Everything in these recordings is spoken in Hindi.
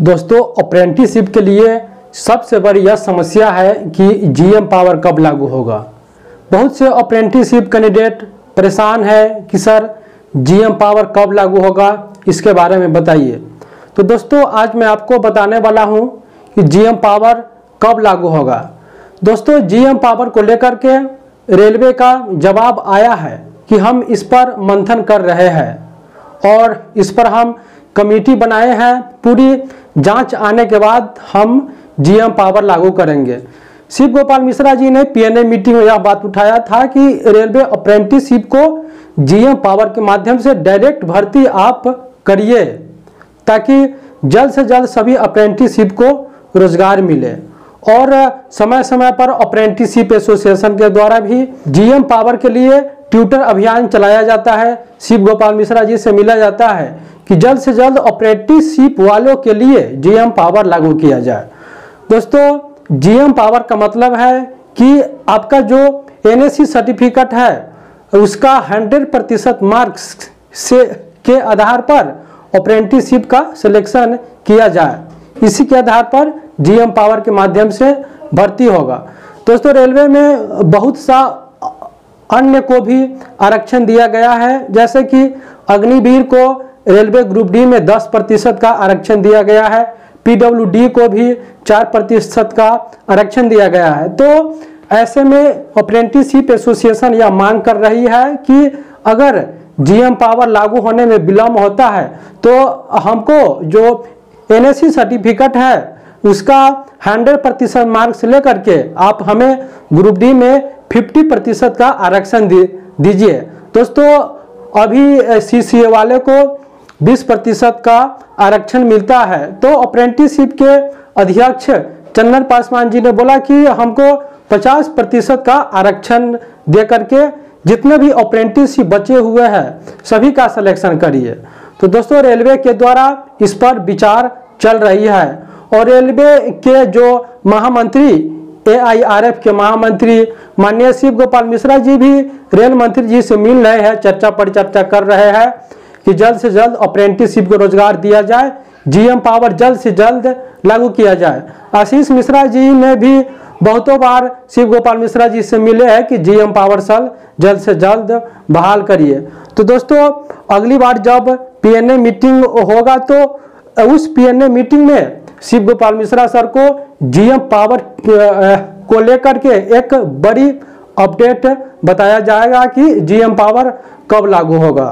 दोस्तों अप्रेंटिसशिप के लिए सबसे बड़ी यह समस्या है कि जीएम पावर कब लागू होगा। बहुत से अप्रेंटिसशिप कैंडिडेट परेशान है कि सर जीएम पावर कब लागू होगा, इसके बारे में बताइए। तो दोस्तों आज मैं आपको बताने वाला हूं कि जीएम पावर कब लागू होगा। दोस्तों जीएम पावर को लेकर के रेलवे का जवाब आया है कि हम इस पर मंथन कर रहे हैं और इस पर हम कमेटी बनाए हैं, पूरी जांच आने के बाद हम जीएम पावर लागू करेंगे। शिव गोपाल मिश्रा जी ने पीएनए मीटिंग में यह बात उठाया था कि रेलवे अप्रेंटिसशिप को जीएम पावर के माध्यम से डायरेक्ट भर्ती आप करिए ताकि जल्द से जल्द सभी अप्रेंटिसशिप को रोजगार मिले। और समय समय पर अप्रेंटिसशिप एसोसिएशन के द्वारा भी जीएम पावर के लिए ट्यूटर अभियान चलाया जाता है। शिव गोपाल मिश्रा जी से मिला जाता है कि जल्द से जल्द अप्रेंटिसशिप वालों के लिए जीएम पावर लागू किया जाए। दोस्तों जीएम पावर का मतलब है कि आपका जो एनएससी सर्टिफिकेट है उसका 100% मार्क्स से के आधार पर अप्रेंटिसशिप का सिलेक्शन किया जाए। इसी के आधार पर जीएम पावर के माध्यम से भर्ती होगा। दोस्तों रेलवे में बहुत सा अन्य को भी आरक्षण दिया गया है, जैसे कि अग्निवीर को रेलवे ग्रुप डी में 10% का आरक्षण दिया गया है, पीडब्ल्यूडी को भी 4% का आरक्षण दिया गया है। तो ऐसे में अप्रेंटिसशिप एसोसिएशन यह मांग कर रही है कि अगर जीएम पावर लागू होने में विलम्ब होता है तो हमको जो एनएससी सर्टिफिकेट है उसका 100% मार्क्स लेकर के आप हमें ग्रुप डी में 50% का आरक्षण दीजिए। दोस्तों अभी सीसीए वाले को 20% का आरक्षण मिलता है। तो अप्रेंटिसशिप के अध्यक्ष चंदन पासवान जी ने बोला कि हमको 50% का आरक्षण दे करके जितने भी अप्रेंटिसशिप बचे हुए हैं सभी का सिलेक्शन करिए। तो दोस्तों रेलवे के द्वारा इस पर विचार चल रही है और रेलवे के जो महामंत्री AIRF के महामंत्री माननीय शिव गोपाल मिश्रा जी भी रेल मंत्री जी से मिल रहे हैं, चर्चा पर चर्चा कर रहे हैं कि जल्द से जल्द अप्रेंटिसशिप को रोजगार दिया जाए, जीएम पावर जल्द से जल्द लागू किया जाए। आशीष मिश्रा जी ने भी बहुतों बार शिव गोपाल मिश्रा जी से मिले हैं कि जीएम पावर सेल जल्द से जल्द बहाल करिए। तो दोस्तों अगली बार जब PNA मीटिंग होगा तो उस PNA मीटिंग में शिव गोपाल मिश्रा सर को जीएम पावर को लेकर के एक बड़ी अपडेट बताया जाएगा कि जीएम पावर कब लागू होगा।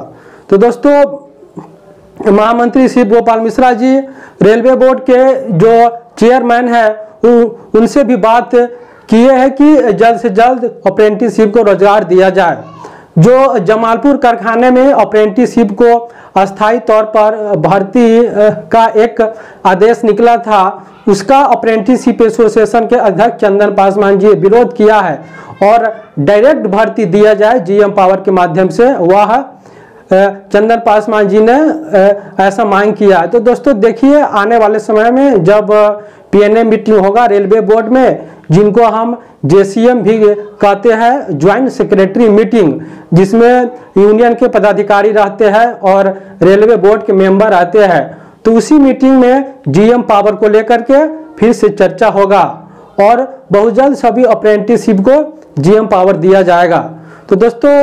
तो दोस्तों महामंत्री शिव गोपाल मिश्रा जी रेलवे बोर्ड के जो चेयरमैन है उनसे भी बात किए हैं कि जल्द से जल्द अप्रेंटिसशिप को रोजगार दिया जाए। जो जमालपुर कारखाने में अप्रेंटिसशिप को अस्थायी तौर पर भर्ती का एक आदेश निकला था, उसका अप्रेंटिसशिप एसोसिएशन के अध्यक्ष चंदन पासवान जी विरोध किया है और डायरेक्ट भर्ती दिया जाए जीएम पावर के माध्यम से, वह चंदन पासवान जी ने ऐसा मांग किया है। तो दोस्तों देखिए आने वाले समय में जब PNA मीटिंग होगा रेलवे बोर्ड में, जिनको हम JCM भी कहते हैं, ज्वाइंट सेक्रेटरी मीटिंग, जिसमें यूनियन के पदाधिकारी रहते हैं और रेलवे बोर्ड के मेंबर आते हैं, तो उसी मीटिंग में जीएम पावर को लेकर के फिर से चर्चा होगा और बहुत जल्द सभी अप्रेंटिसशिप को जीएम पावर दिया जाएगा। तो दोस्तों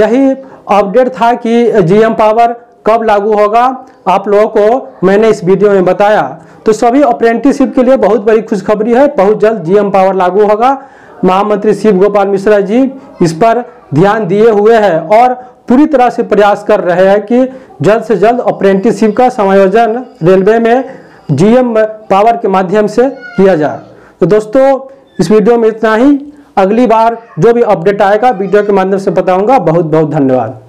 यही अपडेट था कि जीएम पावर कब लागू होगा, आप लोगों को मैंने इस वीडियो में बताया। तो सभी अप्रेंटिसशिप के लिए बहुत बड़ी खुशखबरी है, बहुत जल्द जीएम पावर लागू होगा। महामंत्री शिव गोपाल मिश्रा जी इस पर ध्यान दिए हुए हैं और पूरी तरह से प्रयास कर रहे हैं कि जल्द से जल्द अप्रेंटिसशिप का समायोजन रेलवे में जीएम पावर के माध्यम से किया जाए। तो दोस्तों इस वीडियो में इतना ही। अगली बार जो भी अपडेट आएगा वीडियो के माध्यम से बताऊंगा। बहुत बहुत धन्यवाद।